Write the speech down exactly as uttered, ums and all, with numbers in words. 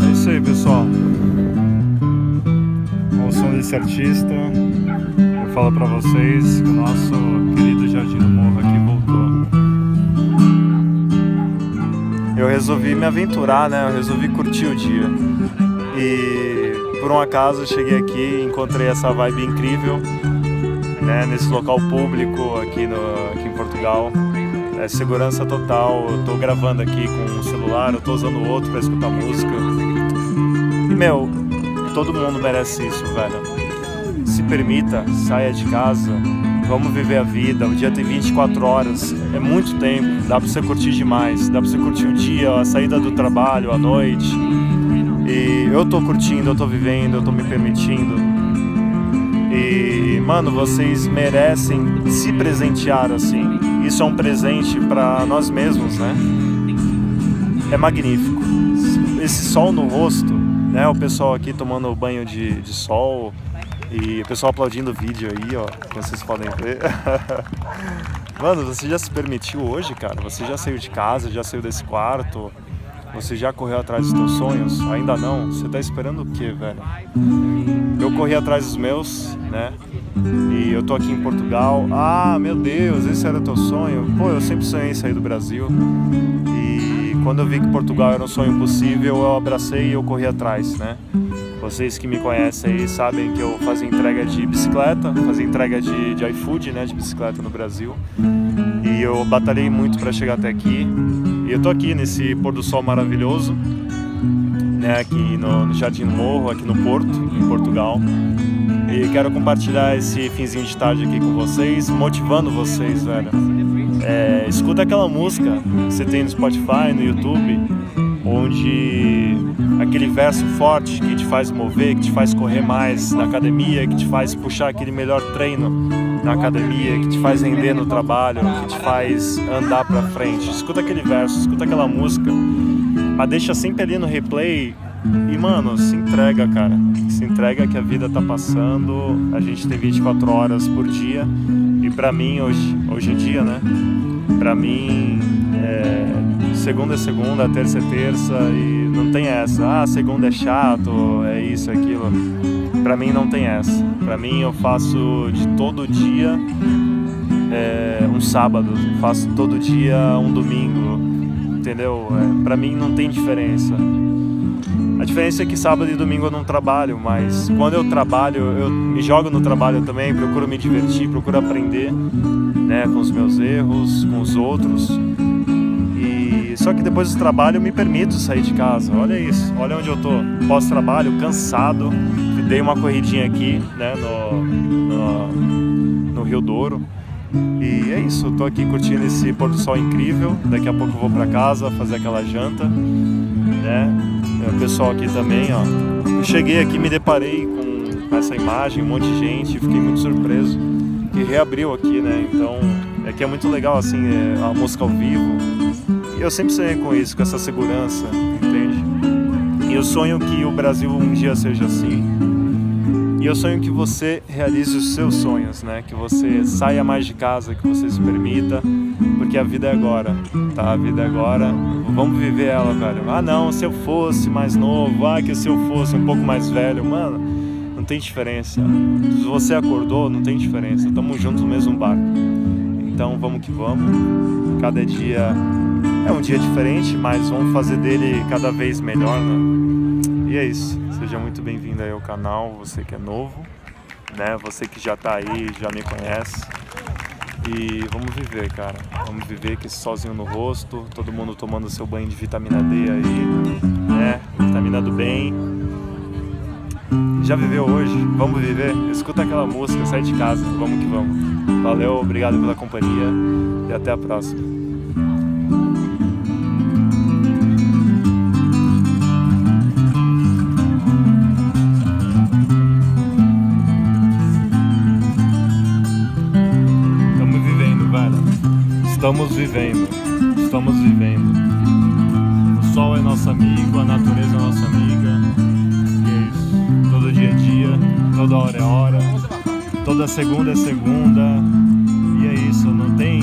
É isso aí, pessoal. Ao som desse artista, eu falo pra vocês que o nosso querido Jardim do Morro aqui voltou. Eu resolvi me aventurar, né? Eu resolvi curtir o dia. E... por um acaso cheguei aqui e encontrei essa vibe incrível, né, nesse local público aqui, no, aqui em Portugal. É segurança total, eu tô gravando aqui com um celular, eu tô usando o outro pra escutar música. E meu, todo mundo merece isso, velho. Se permita, saia de casa, vamos viver a vida, o dia tem vinte e quatro horas, é muito tempo, dá pra você curtir demais, dá pra você curtir o dia, a saída do trabalho, a noite. E eu tô curtindo, eu tô vivendo, eu tô me permitindo. E, mano, vocês merecem se presentear assim. Isso é um presente pra nós mesmos, né? É magnífico. Esse sol no rosto, né? O pessoal aqui tomando banho de, de sol. E o pessoal aplaudindo o vídeo aí, ó, como vocês podem ver. Mano, você já se permitiu hoje, cara? Você já saiu de casa, já saiu desse quarto? Você já correu atrás dos seus sonhos? Ainda não? Você tá esperando o quê, velho? Eu corri atrás dos meus, né? E eu tô aqui em Portugal. Ah, meu Deus, esse era o teu sonho? Pô, eu sempre sonhei em sair do Brasil. E quando eu vi que Portugal era um sonho possível, eu abracei e eu corri atrás, né? Vocês que me conhecem aí sabem que eu fazia entrega de bicicleta, fazia entrega de, de iFood, né, de bicicleta no Brasil. E eu batalhei muito para chegar até aqui. E eu tô aqui nesse pôr do sol maravilhoso, né, aqui no, no Jardim do Morro, aqui no Porto, em Portugal. E quero compartilhar esse finzinho de tarde aqui com vocês, motivando vocês, velho. É, escuta aquela música que você tem no Spotify, no YouTube, onde aquele verso forte que te faz mover, que te faz correr mais na academia, que te faz puxar aquele melhor treino na academia, que te faz render no trabalho, que te faz andar pra frente. Escuta aquele verso, escuta aquela música, mas deixa sempre ali no replay e, mano, se entrega, cara. Se entrega que a vida tá passando, a gente tem vinte e quatro horas por dia. E pra mim, hoje, hoje em dia, né, pra mim, é... segunda é segunda, terça é terça e não tem essa, ah, segunda é chato, é isso, é aquilo. Pra mim não tem essa, pra mim eu faço de todo dia é, um sábado, faço todo dia um domingo, entendeu? É, pra mim não tem diferença. A diferença é que sábado e domingo eu não trabalho, mas quando eu trabalho, eu me jogo no trabalho também, procuro me divertir, procuro aprender, né, com os meus erros, com os outros. Só que depois do trabalho eu me permito sair de casa, olha isso, olha onde eu tô, pós-trabalho, cansado, dei uma corridinha aqui, né, no, no, no Rio Douro, e é isso, eu tô aqui curtindo esse pôr do sol incrível, daqui a pouco eu vou pra casa fazer aquela janta, né, o pessoal aqui também, ó, eu cheguei aqui, me deparei com essa imagem, um monte de gente, fiquei muito surpreso, que reabriu aqui, né, então, é que é muito legal, assim, a música ao vivo. Eu sempre sonhei com isso, com essa segurança, entende? E eu sonho que o Brasil um dia seja assim. E eu sonho que você realize os seus sonhos, né? Que você saia mais de casa, que você se permita, porque a vida é agora, tá? A vida é agora, vamos viver ela, velho. Ah não, se eu fosse mais novo, ah que se eu fosse um pouco mais velho, mano, não tem diferença. Se você acordou, não tem diferença, tamo junto no mesmo barco. Então vamos que vamos, cada dia... é um dia diferente, mas vamos fazer dele cada vez melhor, né? E é isso. Seja muito bem-vindo aí ao canal, você que é novo, né? Você que já tá aí, já me conhece. E vamos viver, cara. Vamos viver com esse solzinho no rosto, todo mundo tomando seu banho de vitamina D aí, né? Vitamina do bem. Já viveu hoje? Vamos viver? Escuta aquela música, sai de casa, vamos que vamos. Valeu, obrigado pela companhia e até a próxima. Estamos vivendo, estamos vivendo. O sol é nosso amigo, a natureza é nossa amiga. E é isso, todo dia a dia. toda hora é hora, toda segunda é segunda, e é isso, não tem